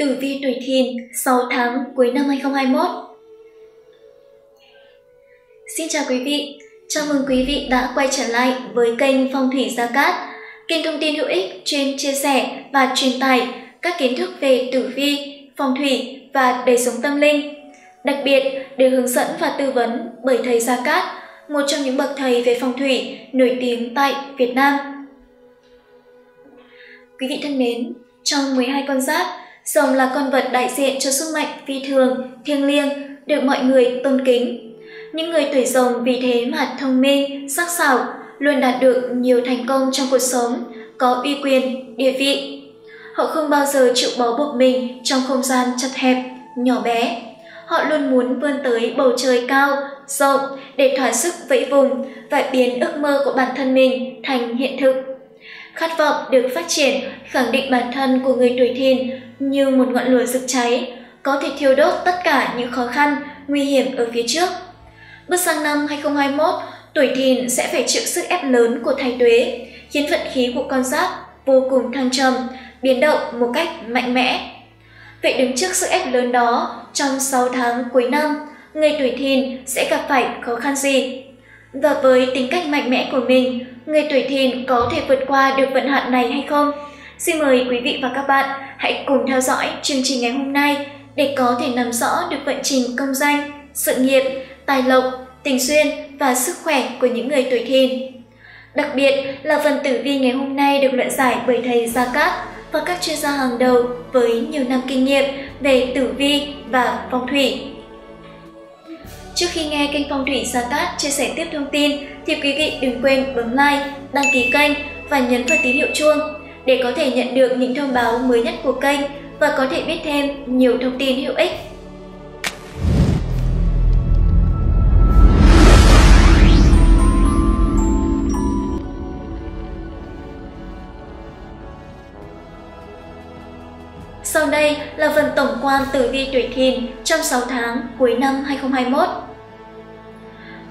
Tử vi tuổi Thìn 6 tháng cuối năm 2021. Xin chào quý vị, chào mừng quý vị đã quay trở lại với kênh Phong thủy Gia Cát, kênh thông tin hữu ích chuyên chia sẻ và truyền tải các kiến thức về tử vi, phong thủy và đời sống tâm linh. Đặc biệt được hướng dẫn và tư vấn bởi thầy Gia Cát, một trong những bậc thầy về phong thủy nổi tiếng tại Việt Nam. Quý vị thân mến, trong 12 con giáp, rồng là con vật đại diện cho sức mạnh phi thường, thiêng liêng, được mọi người tôn kính. Những người tuổi rồng vì thế mà thông minh, sắc sảo, luôn đạt được nhiều thành công trong cuộc sống, có uy quyền, địa vị. Họ không bao giờ chịu bó buộc mình trong không gian chật hẹp, nhỏ bé. Họ luôn muốn vươn tới bầu trời cao, rộng để thỏa sức vẫy vùng và biến ước mơ của bản thân mình thành hiện thực. Khát vọng được phát triển khẳng định bản thân của người tuổi Thìn như một ngọn lửa rực cháy, có thể thiêu đốt tất cả những khó khăn, nguy hiểm ở phía trước. Bước sang năm 2021, tuổi Thìn sẽ phải chịu sức ép lớn của Thái Tuế, khiến vận khí của con giáp vô cùng thăng trầm, biến động một cách mạnh mẽ. Vậy đứng trước sức ép lớn đó, trong 6 tháng cuối năm, người tuổi Thìn sẽ gặp phải khó khăn gì? Và với tính cách mạnh mẽ của mình, người tuổi Thìn có thể vượt qua được vận hạn này hay không? Xin mời quý vị và các bạn hãy cùng theo dõi chương trình ngày hôm nay để có thể nắm rõ được vận trình công danh, sự nghiệp, tài lộc, tình duyên và sức khỏe của những người tuổi Thìn. Đặc biệt là phần tử vi ngày hôm nay được luận giải bởi thầy Gia Cát và các chuyên gia hàng đầu với nhiều năm kinh nghiệm về tử vi và phong thủy. Trước khi nghe kênh Phong thủy Gia Cát chia sẻ tiếp thông tin thì quý vị đừng quên bấm like, đăng ký kênh và nhấn vào tín hiệu chuông để có thể nhận được những thông báo mới nhất của kênh và có thể biết thêm nhiều thông tin hữu ích. Sau đây là phần tổng quan tử vi tuổi Thìn trong 6 tháng cuối năm 2021.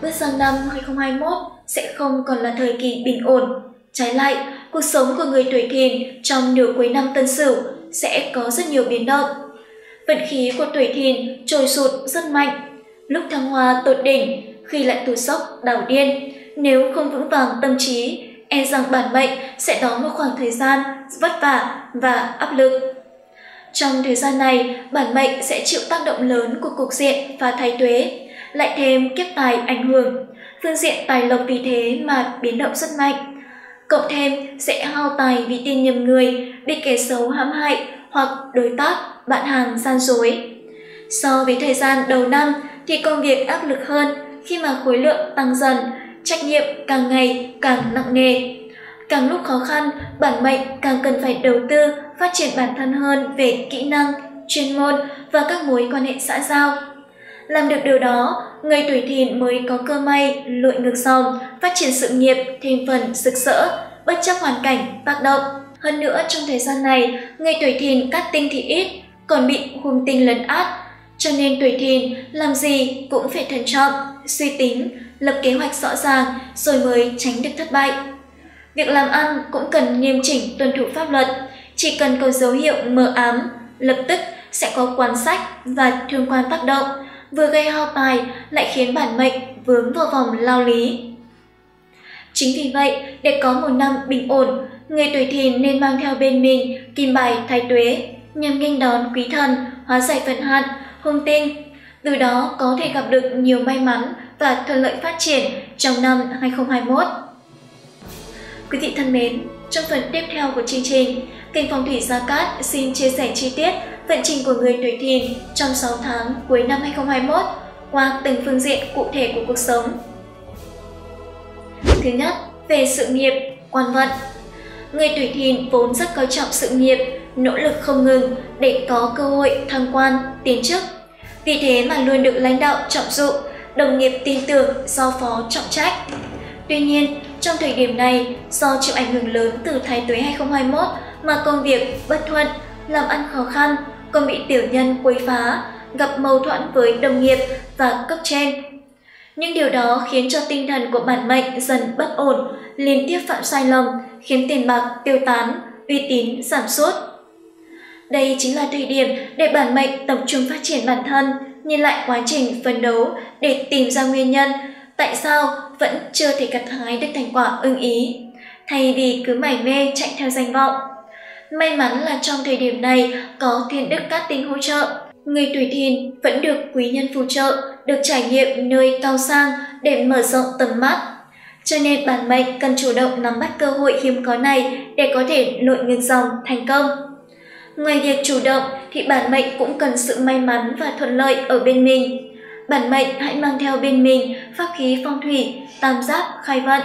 Bước sang năm 2021 sẽ không còn là thời kỳ bình ổn. Trái lại, cuộc sống của người tuổi Thìn trong nửa cuối năm Tân Sửu sẽ có rất nhiều biến động. Vận khí của tuổi Thìn trồi sụt rất mạnh, lúc thăng hoa tột đỉnh, khi lại tụt dốc đảo điên. Nếu không vững vàng tâm trí, e rằng bản mệnh sẽ đón một khoảng thời gian vất vả và áp lực. Trong thời gian này, bản mệnh sẽ chịu tác động lớn của cục diện và Thái Tuế, lại thêm kiếp tài ảnh hưởng, phương diện tài lộc vì thế mà biến động rất mạnh. Cộng thêm sẽ hao tài vì tin nhầm người, bị kẻ xấu hãm hại hoặc đối tác, bạn hàng gian dối. So với thời gian đầu năm thì công việc áp lực hơn khi mà khối lượng tăng dần, trách nhiệm càng ngày càng nặng nề. Càng lúc khó khăn, bản mệnh càng cần phải đầu tư, phát triển bản thân hơn về kỹ năng, chuyên môn và các mối quan hệ xã giao. Làm được điều đó, người tuổi Thìn mới có cơ may lội ngược dòng, phát triển sự nghiệp thêm phần rực rỡ, bất chấp hoàn cảnh tác động. Hơn nữa, trong thời gian này, người tuổi Thìn cát tinh thì ít, còn bị hung tinh lấn át. Cho nên tuổi Thìn làm gì cũng phải thận trọng, suy tính, lập kế hoạch rõ ràng rồi mới tránh được thất bại. Việc làm ăn cũng cần nghiêm chỉnh tuân thủ pháp luật, chỉ cần có dấu hiệu mờ ám, lập tức sẽ có quan sách và thương quan tác động, vừa gây hao tài lại khiến bản mệnh vướng vào vòng lao lý. Chính vì vậy, để có một năm bình ổn, người tuổi Thìn nên mang theo bên mình kim bài Thái Tuế nhằm nghênh đón quý thần, hóa giải vận hạn, hung tinh. Từ đó có thể gặp được nhiều may mắn và thuận lợi phát triển trong năm 2021. Quý vị thân mến, trong phần tiếp theo của chương trình, kênh Phong thủy Gia Cát xin chia sẻ chi tiết vận trình của người tuổi Thìn trong 6 tháng cuối năm 2021 qua từng phương diện cụ thể của cuộc sống. Thứ nhất, về sự nghiệp, quan vận. Người tuổi Thìn vốn rất coi trọng sự nghiệp, nỗ lực không ngừng để có cơ hội thăng quan, tiến chức. Vì thế mà luôn được lãnh đạo trọng dụng, đồng nghiệp tin tưởng, giao phó trọng trách. Tuy nhiên, trong thời điểm này, do chịu ảnh hưởng lớn từ Thái Tuế 2021 mà công việc bất thuận, làm ăn khó khăn, còn bị tiểu nhân quấy phá, gặp mâu thuẫn với đồng nghiệp và cấp trên. Những điều đó khiến cho tinh thần của bản mệnh dần bất ổn, liên tiếp phạm sai lầm, khiến tiền bạc tiêu tán, uy tín giảm sút. Đây chính là thời điểm để bản mệnh tập trung phát triển bản thân, nhìn lại quá trình phấn đấu để tìm ra nguyên nhân tại sao vẫn chưa thể gặt hái được thành quả ưng ý, thay vì cứ mải mê chạy theo danh vọng. May mắn là trong thời điểm này có thiên đức cát tinh hỗ trợ, người tuổi Thìn vẫn được quý nhân phù trợ, được trải nghiệm nơi cao sang để mở rộng tầm mắt. Cho nên bản mệnh cần chủ động nắm bắt cơ hội hiếm có này để có thể lội ngược dòng thành công. Ngoài việc chủ động thì bản mệnh cũng cần sự may mắn và thuận lợi ở bên mình. Bản mệnh hãy mang theo bên mình pháp khí phong thủy, tam giáp, khai vận,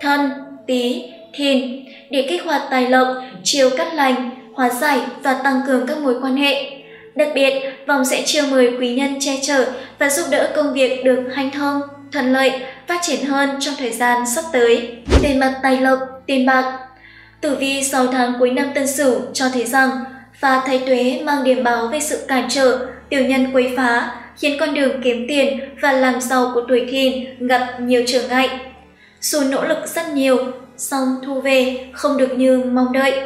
thân, tí, thìn để kích hoạt tài lộc, chiều cát lành, hóa giải và tăng cường các mối quan hệ. Đặc biệt, vòng sẽ chiêu mời quý nhân che chở và giúp đỡ công việc được hanh thông, thuận lợi, phát triển hơn trong thời gian sắp tới. Về mặt tài lộc, tiền bạc, tử vi 6 tháng cuối năm Tân Sửu cho thấy rằng phá Thái Tuế mang điểm báo về sự cản trở, tiểu nhân quấy phá, khiến con đường kiếm tiền và làm giàu của tuổi Thìn gặp nhiều trở ngại. Dù nỗ lực rất nhiều, song thu về không được như mong đợi.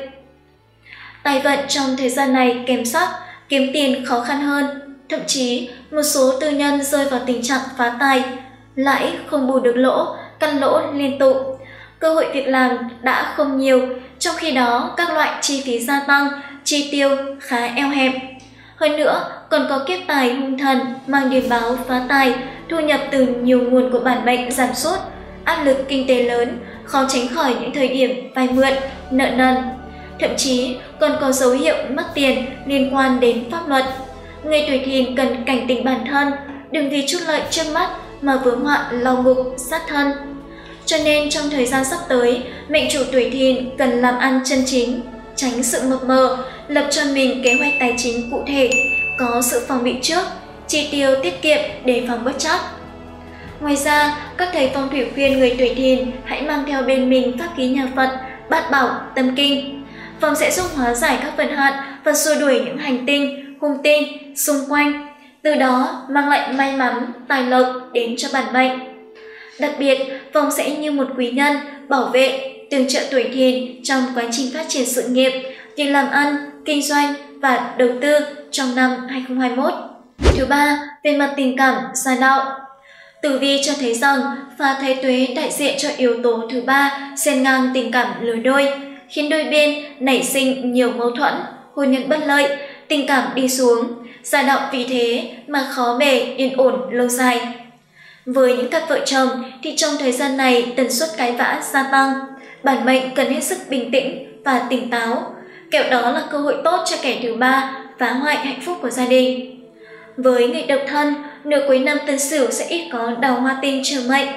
Tài vận trong thời gian này kém sắc, kiếm tiền khó khăn hơn, thậm chí một số tư nhân rơi vào tình trạng phá tài, lãi không bù được lỗ, căn lỗ liên tục. Cơ hội việc làm đã không nhiều, trong khi đó các loại chi phí gia tăng, chi tiêu khá eo hẹp. Hơn nữa, còn có kiếp tài hung thần mang điểm báo phá tài, thu nhập từ nhiều nguồn của bản mệnh giảm sút, áp lực kinh tế lớn, khó tránh khỏi những thời điểm vay mượn, nợ nần. Thậm chí còn có dấu hiệu mất tiền liên quan đến pháp luật. Người tuổi Thìn cần cảnh tỉnh bản thân, đừng vì chút lợi trước mắt mà vướng hoạn lao ngục, sát thân. Cho nên trong thời gian sắp tới, mệnh chủ tuổi Thìn cần làm ăn chân chính, tránh sự mập mờ, lập cho mình kế hoạch tài chính cụ thể, có sự phòng bị trước, chi tiêu tiết kiệm để phòng bất trắc. Ngoài ra, các thầy phong thủy khuyên người tuổi Thìn hãy mang theo bên mình pháp khí nhà Phật, Bát Bảo Tâm Kinh. Vòng sẽ giúp hóa giải các vận hạn và xua đuổi những hành tinh, hung tinh xung quanh, từ đó mang lại may mắn, tài lộc đến cho bản mệnh. Đặc biệt, vòng sẽ như một quý nhân bảo vệ, tương trợ tuổi Thìn trong quá trình phát triển sự nghiệp, việc làm ăn, kinh doanh và đầu tư trong năm 2021. Thứ ba, về mặt tình cảm, gia đạo. Tử vi cho thấy rằng phá Thái Tuế đại diện cho yếu tố thứ ba xen ngang tình cảm lứa đôi, khiến đôi bên nảy sinh nhiều mâu thuẫn, hôn nhân bất lợi, tình cảm đi xuống, gia đạo vì thế mà khó bề yên ổn lâu dài. Với những cặp vợ chồng thì trong thời gian này tần suất cãi vã gia tăng, bản mệnh cần hết sức bình tĩnh và tỉnh táo, kẹo đó là cơ hội tốt cho kẻ thứ ba phá hoại hạnh phúc của gia đình. Với người độc thân, nửa cuối năm Tân Sửu sẽ ít có đào hoa tinh trừ mệnh,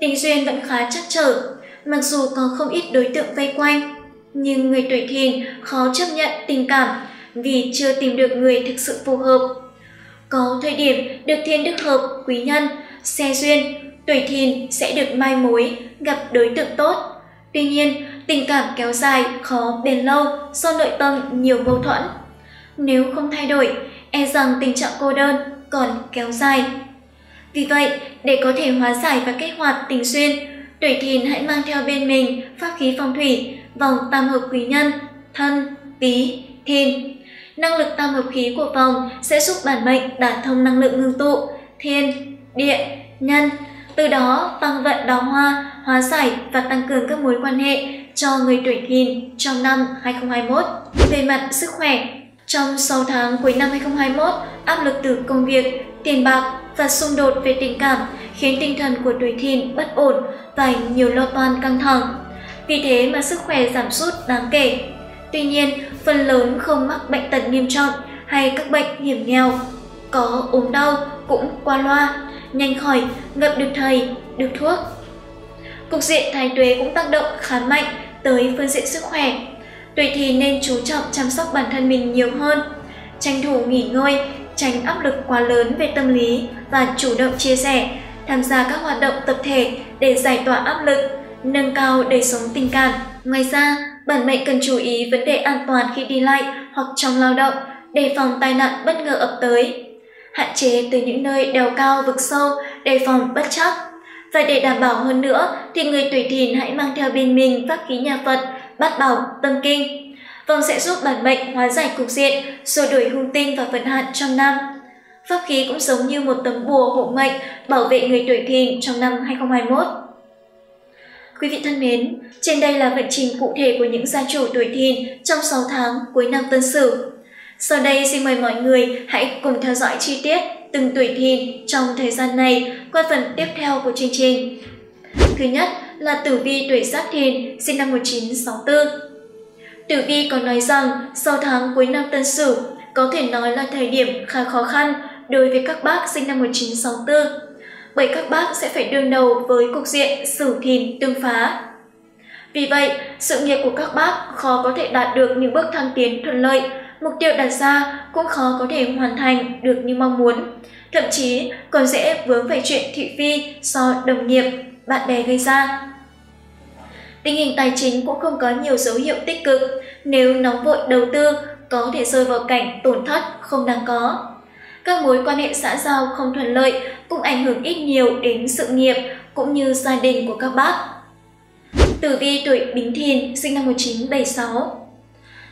tình duyên vẫn khá trắc trở, mặc dù có không ít đối tượng vây quanh. Nhưng người tuổi Thìn khó chấp nhận tình cảm vì chưa tìm được người thực sự phù hợp. Có thời điểm được thiên đức hợp, quý nhân, xe duyên, tuổi Thìn sẽ được mai mối, gặp đối tượng tốt. Tuy nhiên, tình cảm kéo dài, khó bền lâu do nội tâm nhiều mâu thuẫn. Nếu không thay đổi, e rằng tình trạng cô đơn còn kéo dài. Vì vậy, để có thể hóa giải và kích hoạt tình duyên, tuổi Thìn hãy mang theo bên mình pháp khí phong thủy, vòng tam hợp quý nhân, thân, tý, thìn. Năng lực tam hợp khí của vòng sẽ giúp bản mệnh đả thông năng lượng ngưng tụ, thiên, địa, nhân, từ đó tăng vận đào hoa, hóa giải và tăng cường các mối quan hệ cho người tuổi Thìn trong năm 2021. Về mặt sức khỏe, trong 6 tháng cuối năm 2021, áp lực từ công việc, tiền bạc và xung đột về tình cảm khiến tinh thần của tuổi Thìn bất ổn và nhiều lo toan căng thẳng. Vì thế mà sức khỏe giảm sút đáng kể. Tuy nhiên, phần lớn không mắc bệnh tật nghiêm trọng hay các bệnh hiểm nghèo. Có ốm đau cũng qua loa, nhanh khỏi, gặp được thầy, được thuốc. Cục diện Thái Tuế cũng tác động khá mạnh tới phương diện sức khỏe. Tuổi Thìn nên chú trọng chăm sóc bản thân mình nhiều hơn, tranh thủ nghỉ ngơi, tránh áp lực quá lớn về tâm lý và chủ động chia sẻ, tham gia các hoạt động tập thể để giải tỏa áp lực, nâng cao đời sống tình cảm. Ngoài ra, bản mệnh cần chú ý vấn đề an toàn khi đi lại hoặc trong lao động, đề phòng tai nạn bất ngờ ập tới, hạn chế từ những nơi đèo cao vực sâu, đề phòng bất trắc. Và để đảm bảo hơn nữa thì người tuổi Thìn hãy mang theo bên mình pháp khí nhà Phật, Bát Bảo Tâm Kinh. Vòng sẽ giúp bản mệnh hóa giải cục diện, xua đuổi hung tinh và vận hạn trong năm. Pháp khí cũng giống như một tấm bùa hộ mệnh bảo vệ người tuổi Thìn trong năm 2021. Quý vị thân mến, trên đây là vận trình cụ thể của những gia chủ tuổi Thìn trong 6 tháng cuối năm Tân Sửu. Sau đây xin mời mọi người hãy cùng theo dõi chi tiết từng tuổi Thìn trong thời gian này qua phần tiếp theo của chương trình. Thứ nhất là tử vi tuổi Giáp Thìn sinh năm 1964. Tử vi có nói rằng 6 tháng cuối năm Tân Sửu có thể nói là thời điểm khá khó khăn đối với các bác sinh năm 1964. Bởi các bác sẽ phải đương đầu với cục diện Sửu Thìn tương phá. Vì vậy, sự nghiệp của các bác khó có thể đạt được những bước thăng tiến thuận lợi, mục tiêu đặt ra cũng khó có thể hoàn thành được như mong muốn, thậm chí còn dễ vướng phải chuyện thị phi do đồng nghiệp, bạn bè gây ra. Tình hình tài chính cũng không có nhiều dấu hiệu tích cực, nếu nóng vội đầu tư có thể rơi vào cảnh tổn thất không đáng có. Các mối quan hệ xã giao không thuận lợi cũng ảnh hưởng ít nhiều đến sự nghiệp cũng như gia đình của các bác. Tử vi tuổi Bính Thìn sinh năm 1976.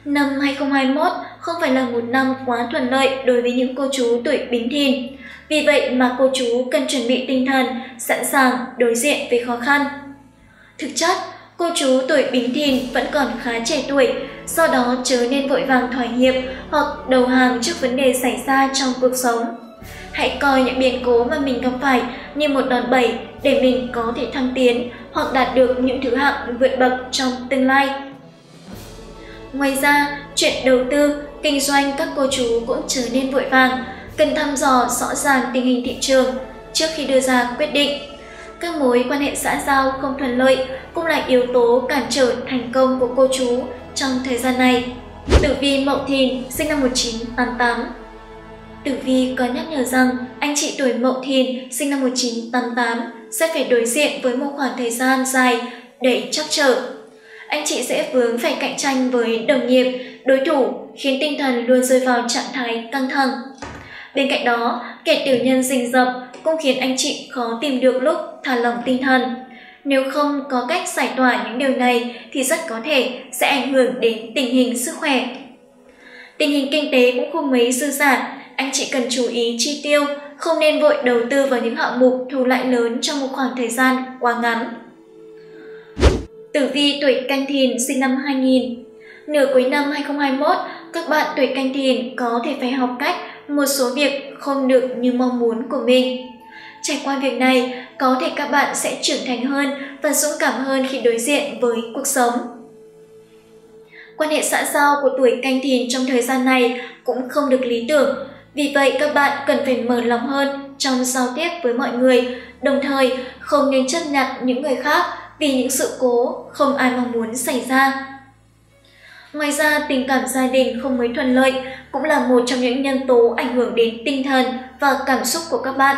Năm 2021 không phải là một năm quá thuận lợi đối với những cô chú tuổi Bính Thìn. Vì vậy mà cô chú cần chuẩn bị tinh thần sẵn sàng đối diện với khó khăn. Thực chất, cô chú tuổi Bính Thìn vẫn còn khá trẻ tuổi, do đó chớ nên vội vàng thỏa hiệp hoặc đầu hàng trước vấn đề xảy ra trong cuộc sống. Hãy coi những biến cố mà mình gặp phải như một đòn bẩy để mình có thể thăng tiến hoặc đạt được những thứ hạng vượt bậc trong tương lai. Ngoài ra, chuyện đầu tư, kinh doanh các cô chú cũng chớ nên vội vàng, cần thăm dò rõ ràng tình hình thị trường trước khi đưa ra quyết định. Các mối quan hệ xã giao không thuận lợi cũng là yếu tố cản trở thành công của cô chú trong thời gian này. Tử vi Mậu Thìn sinh năm 1988. Tử vi có nhắc nhở rằng anh chị tuổi Mậu Thìn sinh năm 1988 sẽ phải đối diện với một khoảng thời gian dài đầy trắc trở. Anh chị sẽ vướng phải cạnh tranh với đồng nghiệp, đối thủ khiến tinh thần luôn rơi vào trạng thái căng thẳng. Bên cạnh đó, kẻ tiểu nhân rình rập cũng khiến anh chị khó tìm được lúc thả lỏng tinh thần. Nếu không có cách giải tỏa những điều này thì rất có thể sẽ ảnh hưởng đến tình hình sức khỏe. Tình hình kinh tế cũng không mấy dư dả, anh chị cần chú ý chi tiêu, không nên vội đầu tư vào những hạng mục thu lại lớn trong một khoảng thời gian quá ngắn. Tử vi tuổi Canh Thìn sinh năm 2000. Nửa cuối năm 2021, các bạn tuổi Canh Thìn có thể phải học cách một số việc không được như mong muốn của mình. Trải qua việc này, có thể các bạn sẽ trưởng thành hơn và dũng cảm hơn khi đối diện với cuộc sống. Quan hệ xã giao của tuổi Canh Thìn trong thời gian này cũng không được lý tưởng, vì vậy các bạn cần phải mở lòng hơn trong giao tiếp với mọi người, đồng thời không nên chấp nhận những người khác vì những sự cố không ai mong muốn xảy ra. Ngoài ra, tình cảm gia đình không mấy thuận lợi cũng là một trong những nhân tố ảnh hưởng đến tinh thần và cảm xúc của các bạn.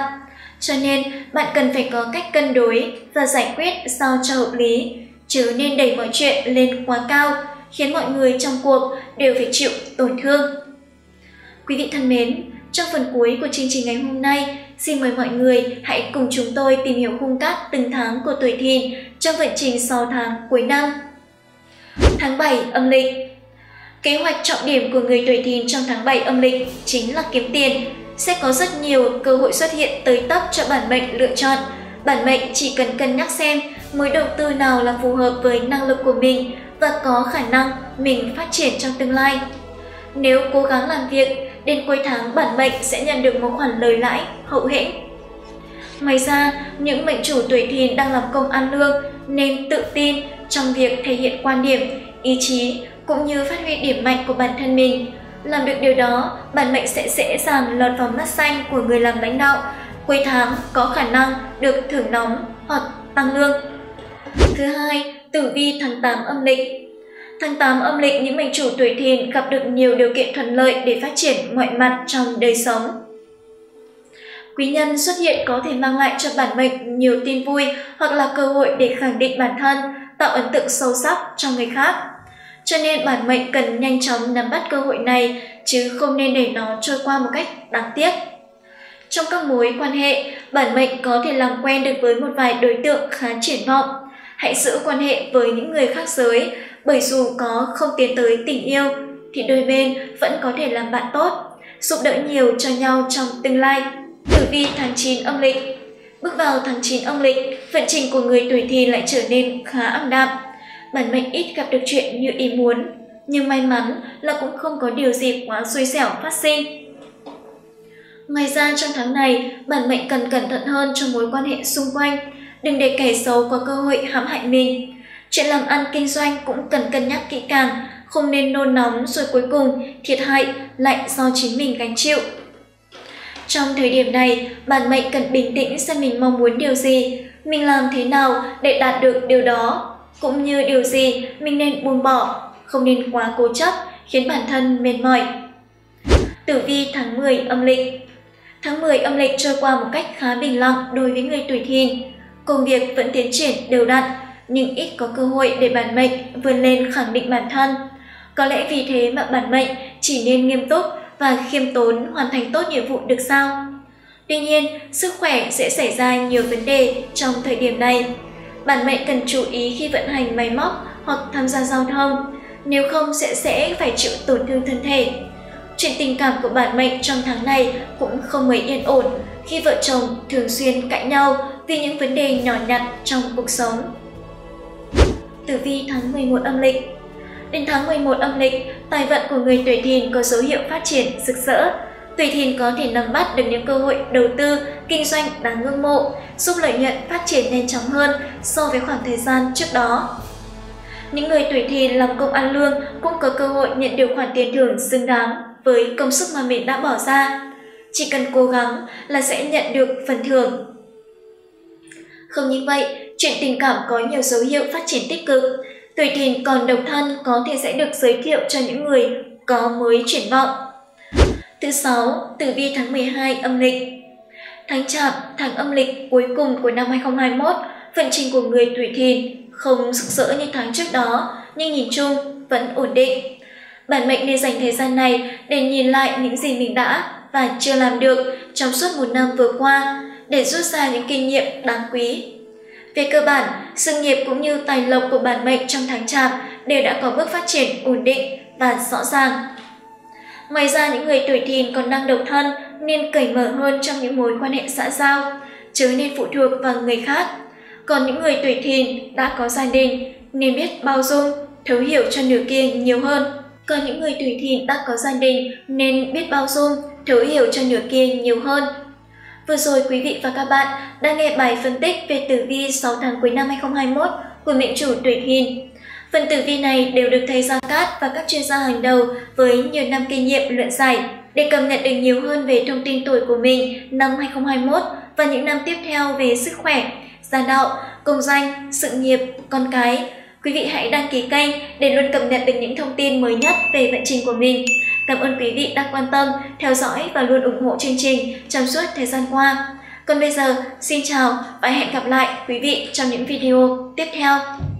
Cho nên, bạn cần phải có cách cân đối và giải quyết sao cho hợp lý, chứ nên đẩy mọi chuyện lên quá cao, khiến mọi người trong cuộc đều phải chịu tổn thương. Quý vị thân mến, trong phần cuối của chương trình ngày hôm nay, xin mời mọi người hãy cùng chúng tôi tìm hiểu khung cát từng tháng của tuổi Thìn trong vận trình 6 tháng cuối năm. Tháng 7 âm lịch. Kế hoạch trọng điểm của người tuổi Thìn trong tháng 7 âm lịch chính là kiếm tiền. Sẽ có rất nhiều cơ hội xuất hiện tới tấp cho bản mệnh lựa chọn. Bản mệnh chỉ cần cân nhắc xem mối đầu tư nào là phù hợp với năng lực của mình và có khả năng mình phát triển trong tương lai. Nếu cố gắng làm việc, đến cuối tháng bản mệnh sẽ nhận được một khoản lời lãi hậu hĩnh. Ngoài ra, những mệnh chủ tuổi Thìn đang làm công ăn lương nên tự tin trong việc thể hiện quan điểm, ý chí cũng như phát huy điểm mạnh của bản thân mình. Làm được điều đó, bản mệnh sẽ dễ dàng lọt vào mắt xanh của người làm lãnh đạo, cuối tháng có khả năng được thưởng nóng hoặc tăng lương. Thứ hai, tử vi tháng 8 âm lịch. Tháng 8 âm lịch, những mệnh chủ tuổi Thìn gặp được nhiều điều kiện thuận lợi để phát triển mọi mặt trong đời sống. Quý nhân xuất hiện có thể mang lại cho bản mệnh nhiều tin vui hoặc là cơ hội để khẳng định bản thân, tạo ấn tượng sâu sắc cho người khác. Cho nên bản mệnh cần nhanh chóng nắm bắt cơ hội này, chứ không nên để nó trôi qua một cách đáng tiếc. Trong các mối quan hệ, bản mệnh có thể làm quen được với một vài đối tượng khá triển vọng. Hãy giữ quan hệ với những người khác giới, bởi dù có không tiến tới tình yêu thì đôi bên vẫn có thể làm bạn tốt, giúp đỡ nhiều cho nhau trong tương lai. Tử vi tháng 9 âm lịch. Bước vào tháng 9 âm lịch, vận trình của người tuổi Thìn lại trở nên khá ảm đạm. Bản mệnh ít gặp được chuyện như ý muốn, nhưng may mắn là cũng không có điều gì quá xui xẻo phát sinh. Ngoài ra trong tháng này, bản mệnh cần cẩn thận hơn trong mối quan hệ xung quanh, đừng để kẻ xấu có cơ hội hãm hại mình. Chuyện làm ăn kinh doanh cũng cần cân nhắc kỹ càng, không nên nôn nóng rồi cuối cùng thiệt hại lại do chính mình gánh chịu. Trong thời điểm này, bản mệnh cần bình tĩnh xem mình mong muốn điều gì, mình làm thế nào để đạt được điều đó, cũng như điều gì mình nên buông bỏ, không nên quá cố chấp khiến bản thân mệt mỏi. Tử vi tháng 10 âm lịch. Tháng 10 âm lịch trôi qua một cách khá bình lặng đối với người tuổi Thìn. Công việc vẫn tiến triển đều đặn, nhưng ít có cơ hội để bản mệnh vươn lên khẳng định bản thân. Có lẽ vì thế mà bản mệnh chỉ nên nghiêm túc và khiêm tốn hoàn thành tốt nhiệm vụ được sao. Tuy nhiên, sức khỏe sẽ xảy ra nhiều vấn đề trong thời điểm này. Bản mệnh cần chú ý khi vận hành máy móc hoặc tham gia giao thông, nếu không sẽ phải chịu tổn thương thân thể. Chuyện tình cảm của bản mệnh trong tháng này cũng không mấy yên ổn khi vợ chồng thường xuyên cãi nhau vì những vấn đề nhỏ nhặt trong cuộc sống. Tử vi tháng 11 âm lịch. Đến tháng 11 âm lịch, tài vận của người tuổi Thìn có dấu hiệu phát triển rực rỡ. Tuổi Thìn có thể nắm bắt được những cơ hội đầu tư, kinh doanh đáng ngưỡng mộ, giúp lợi nhuận phát triển nhanh chóng hơn so với khoảng thời gian trước đó. Những người tuổi Thìn làm công ăn lương cũng có cơ hội nhận được khoản tiền thưởng xứng đáng với công sức mà mình đã bỏ ra. Chỉ cần cố gắng là sẽ nhận được phần thưởng. Không những vậy, chuyện tình cảm có nhiều dấu hiệu phát triển tích cực. Tuổi Thìn còn độc thân có thể sẽ được giới thiệu cho những người có mới triển vọng. Thứ 6, tử vi tháng 12 âm lịch. Tháng Chạp, tháng âm lịch cuối cùng của năm 2021, vận trình của người tuổi Thìn không rực rỡ như tháng trước đó, nhưng nhìn chung vẫn ổn định. Bản mệnh nên dành thời gian này để nhìn lại những gì mình đã và chưa làm được trong suốt một năm vừa qua, để rút ra những kinh nghiệm đáng quý. Về cơ bản, sự nghiệp cũng như tài lộc của bản mệnh trong tháng Chạp đều đã có bước phát triển ổn định và rõ ràng. Ngoài ra, những người tuổi Thìn còn đang độc thân nên cởi mở hơn trong những mối quan hệ xã giao, chứ nên phụ thuộc vào người khác. Còn những người tuổi Thìn đã có gia đình nên biết bao dung, thấu hiểu cho nửa kia nhiều hơn. Vừa rồi quý vị và các bạn đã nghe bài phân tích về tử vi 6 tháng cuối năm 2021 của mệnh chủ tuổi Thìn. Phần tử vi này đều được thầy Gia Cát và các chuyên gia hàng đầu với nhiều năm kinh nghiệm luận giải. Để cập nhật được nhiều hơn về thông tin tuổi của mình năm 2021 và những năm tiếp theo về sức khỏe, gia đạo, công danh, sự nghiệp, con cái, quý vị hãy đăng ký kênh để luôn cập nhật được những thông tin mới nhất về vận trình của mình. Cảm ơn quý vị đã quan tâm, theo dõi và luôn ủng hộ chương trình trong suốt thời gian qua. Còn bây giờ, xin chào và hẹn gặp lại quý vị trong những video tiếp theo.